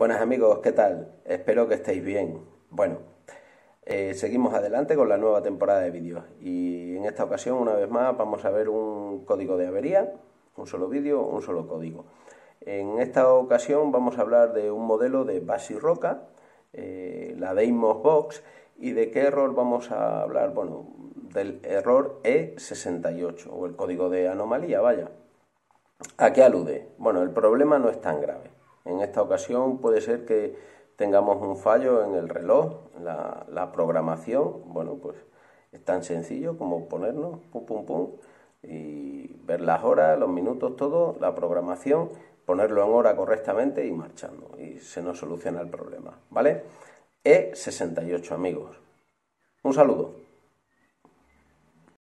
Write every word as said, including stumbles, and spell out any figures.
Buenas amigos, ¿qué tal? Espero que estéis bien. Bueno, eh, seguimos adelante con la nueva temporada de vídeos y en esta ocasión una vez más vamos a ver un código de avería, un solo vídeo, un solo código. En esta ocasión vamos a hablar de un modelo de Basi Roca, eh, la Deimos Box, y de qué error vamos a hablar, bueno, del error E sesenta y ocho o el código de anomalía, vaya. ¿A qué alude? Bueno, el problema no es tan grave. En esta ocasión puede ser que tengamos un fallo en el reloj, la, la programación. Bueno, pues es tan sencillo como ponernos pum pum pum y ver las horas, los minutos, todo, la programación, ponerlo en hora correctamente y marchando. Y se nos soluciona el problema, ¿vale? E sesenta y ocho, amigos. Un saludo.